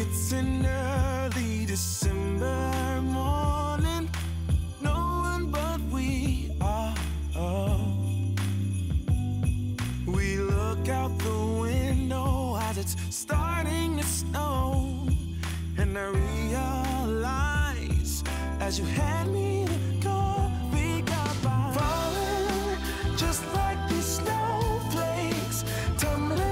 It's an early December morning, no one but we are up. We look out the window as it's starting to snow, and I realize as you hand me the door, we got by falling just like the snowflakes tumbling.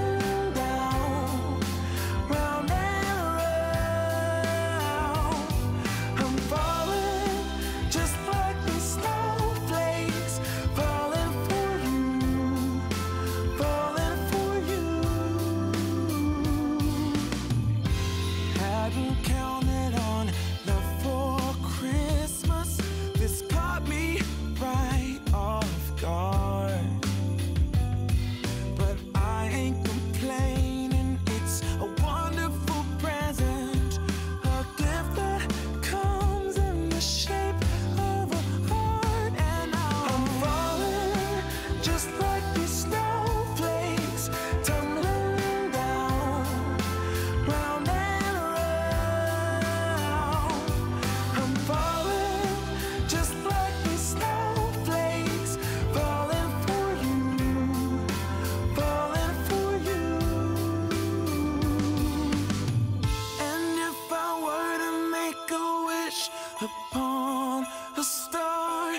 Upon a star,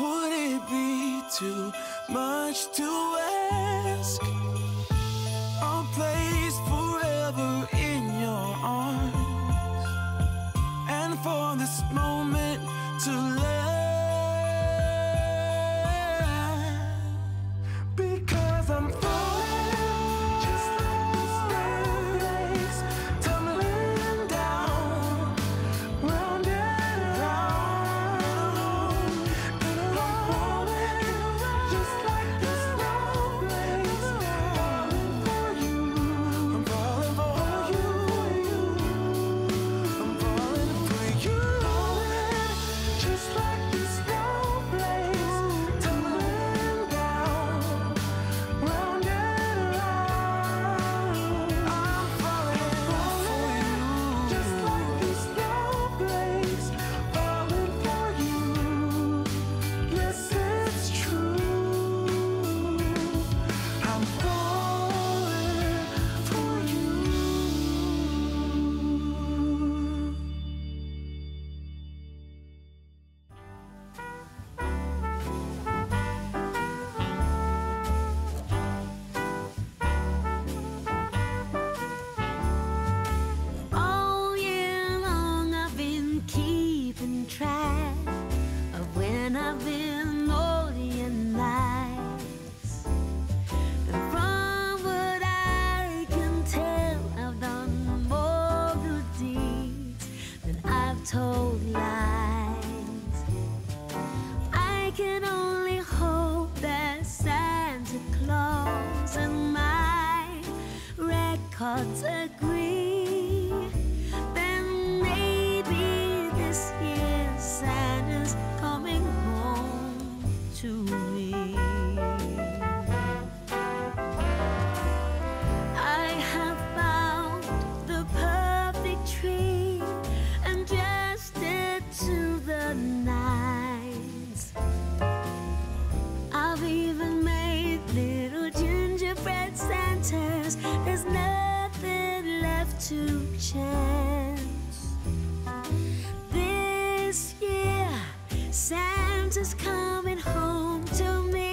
would it be too much to ask? I'll place forever in your arms, and for this moment to last, because I'm falling just like the snowflakes tumbling down round and told lies. I can only hope that Santa Claus and my records agree. Then maybe this year Santa's coming home to me. I have found the perfect tree, to the nines. I've even made little gingerbread Santas. There's nothing left to chance. This year, Santa's coming home to me.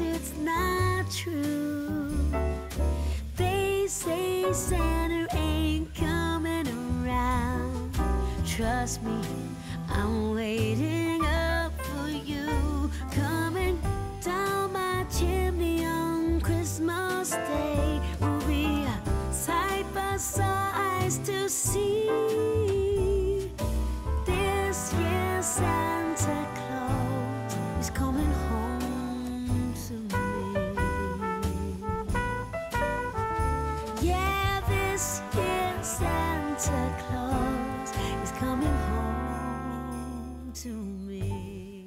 'cause it's not true. They say Santa ain't coming around. Trust me, I'm waiting up for you. Coming down my chimney on Christmas Day. We'll be side by side to see this year's Santa Claus is coming home to me. Yeah, this year's Santa Claus is coming home to me.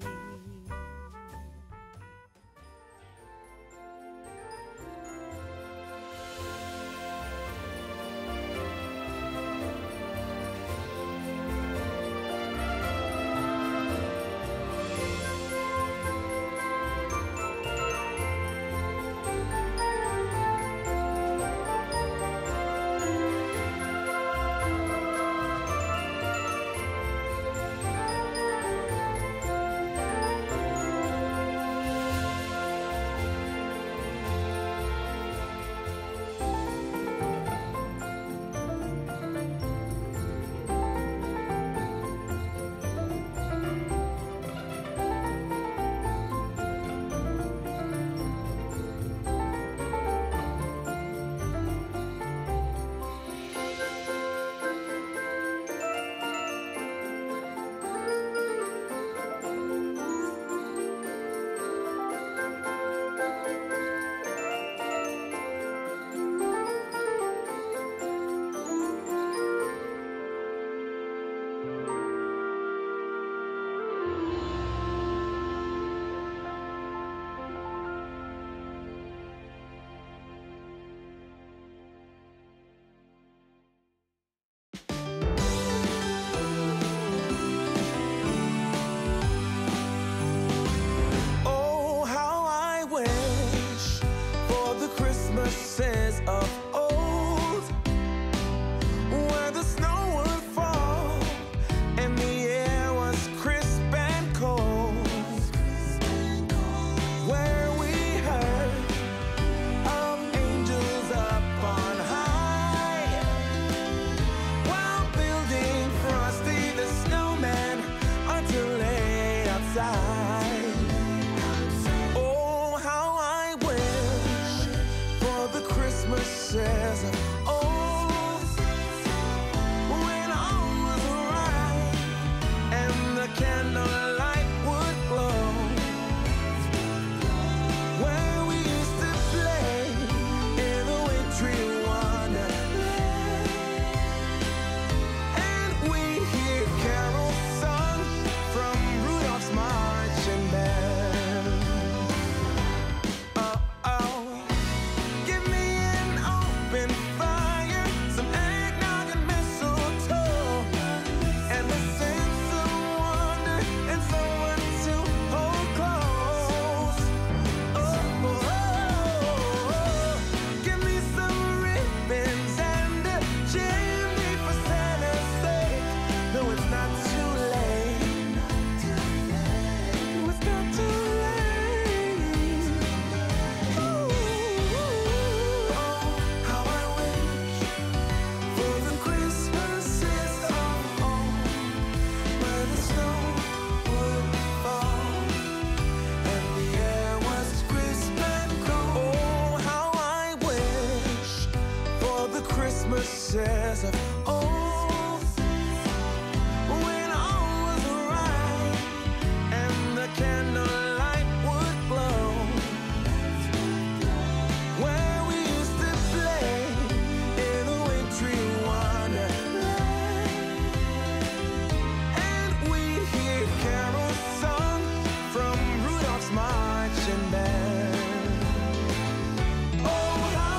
Oh, how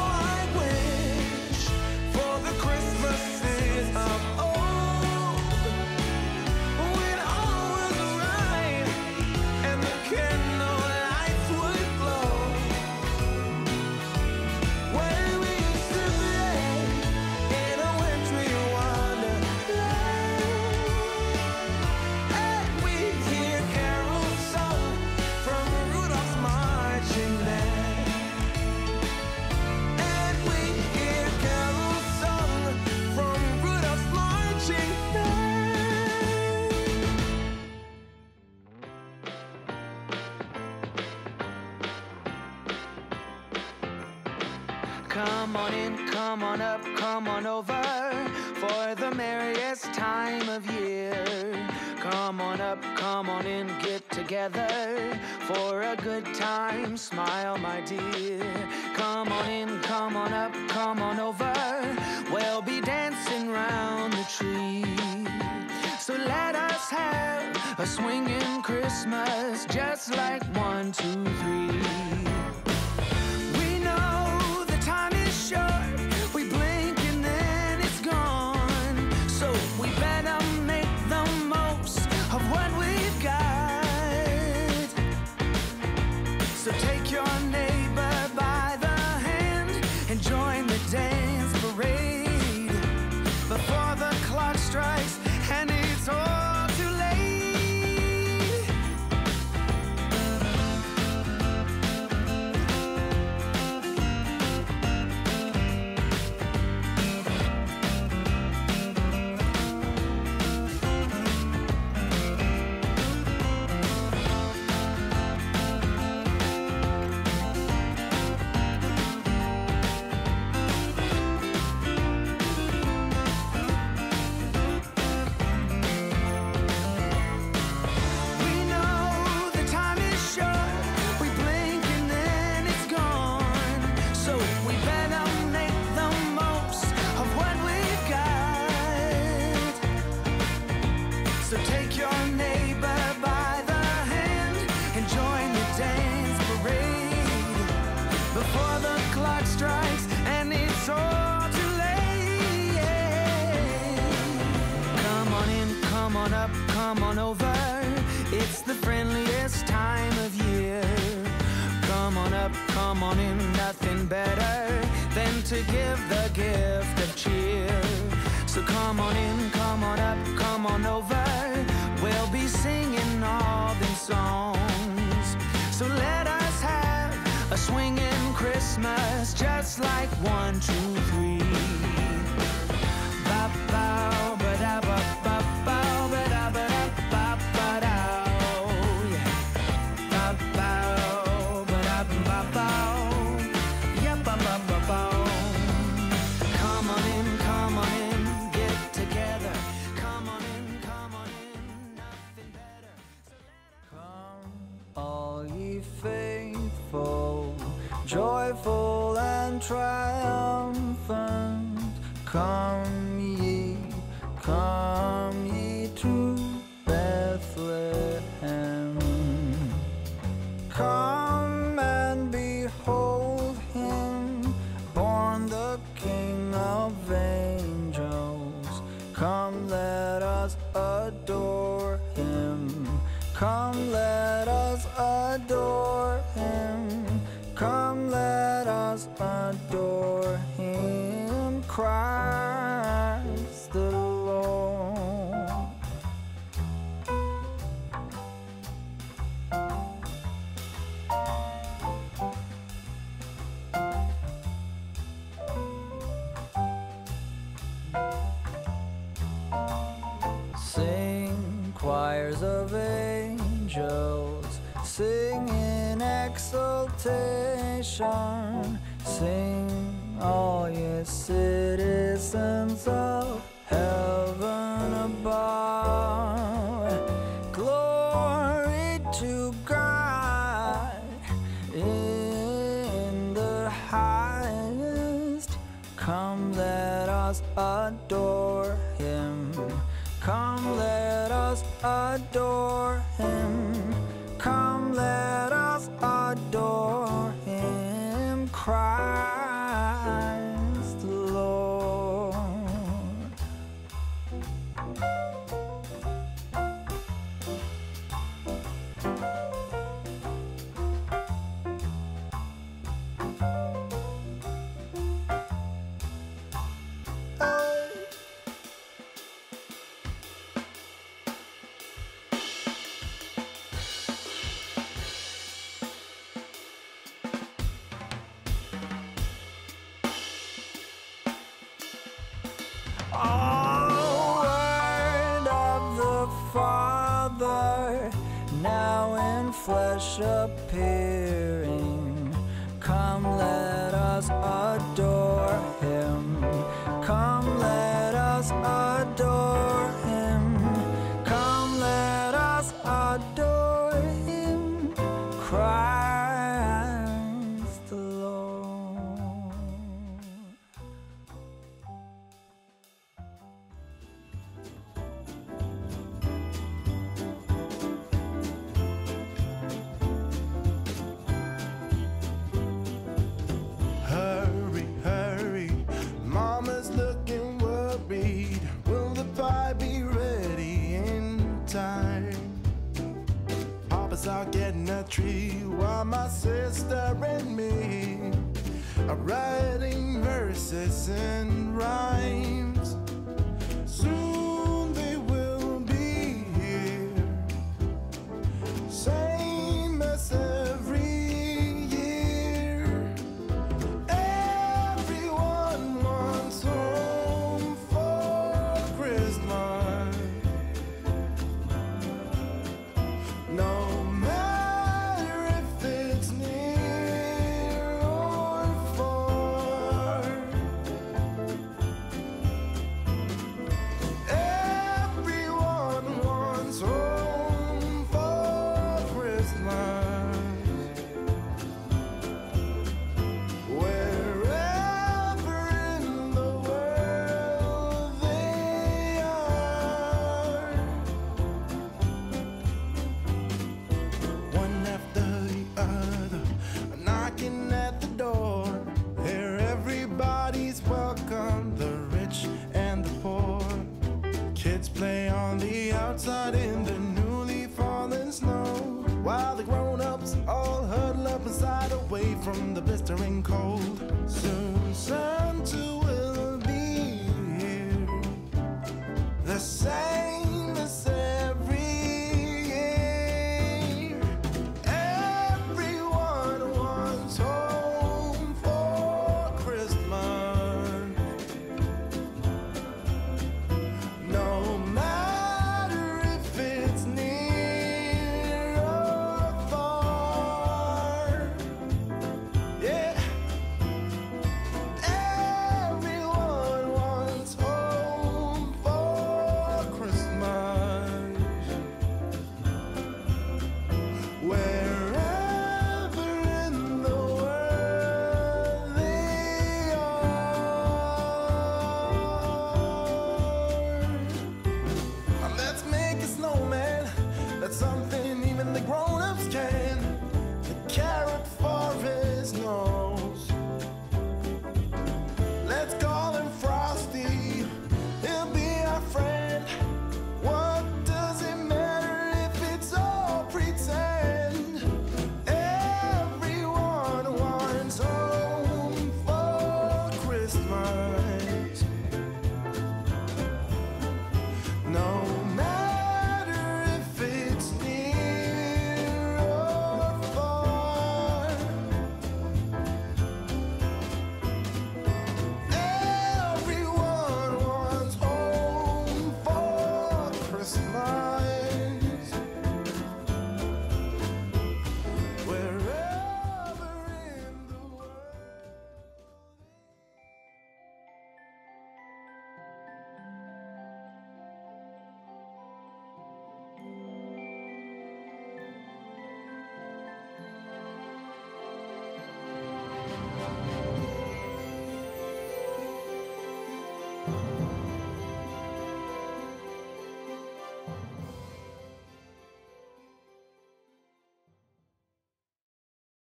I wish for the Christmas. Come on in, come on up, come on over for the merriest time of year. Come on up, come on in, get together for a good time, smile my dear. Come on in, come on up, come on over, we'll be dancing round the tree. So let us have a swinging Christmas, just like 1, 2, 3. So take your neighbor by the hand and join the dance parade before the clock strikes and it's all too late. So take your neighbor by the hand and join the dance parade before the clock strikes and it's all too late. Come on in, come on up, come on over. It's the friendliest time of year. Come on up, come on in, nothing better than to give the gift of cheer. So come on in, come on up, come on over. We'll be singing all these songs. So let us have a swinging Christmas, just like 1, 2, 3. Ba-bow, ba-da-ba-ba-bow, ba-da-ba-da-ba-ba-dow, yeah. Ba-bow, ba-da-ba-ba-bow, yeah, ba-ba-ba-bow. Come on in, come on in, get together. Come on in, come on in. All ye faithful, joyful and triumphant, come ye to Bethlehem. Come and behold him, born the King of angels. Come, let us adore him. Come, let us adore him. Come, let us adore him. Christ the Lord. Sing, choirs of angels, sing in exultation, sing all ye citizens of heaven above. Glory to God in the highest. Come, let us adore him. Come, let us adore him. Come, let us adore him. Christ the Lord. Oh, word of the Father, now in flesh appearing. Come, let us adore him. Come, let us adore him. Come, let us adore him. Christ the Lord. Hurry, hurry, Mama's looking worried. Will the pie be ready in time? Papa's out getting a tree while my sister and me are writing verses and rhymes. Soon they will be here, same as every year. Everyone wants home for Christmas. No matter if it's near or far, everyone wants home for Christmas. Wherever in the world they are, one after the other, knocking at the door. Here everybody's welcome, the rich and the poor. Kids play on the outside in the newly fallen snow, while the grown-ups all huddle up inside away from the blistering cold. Soon,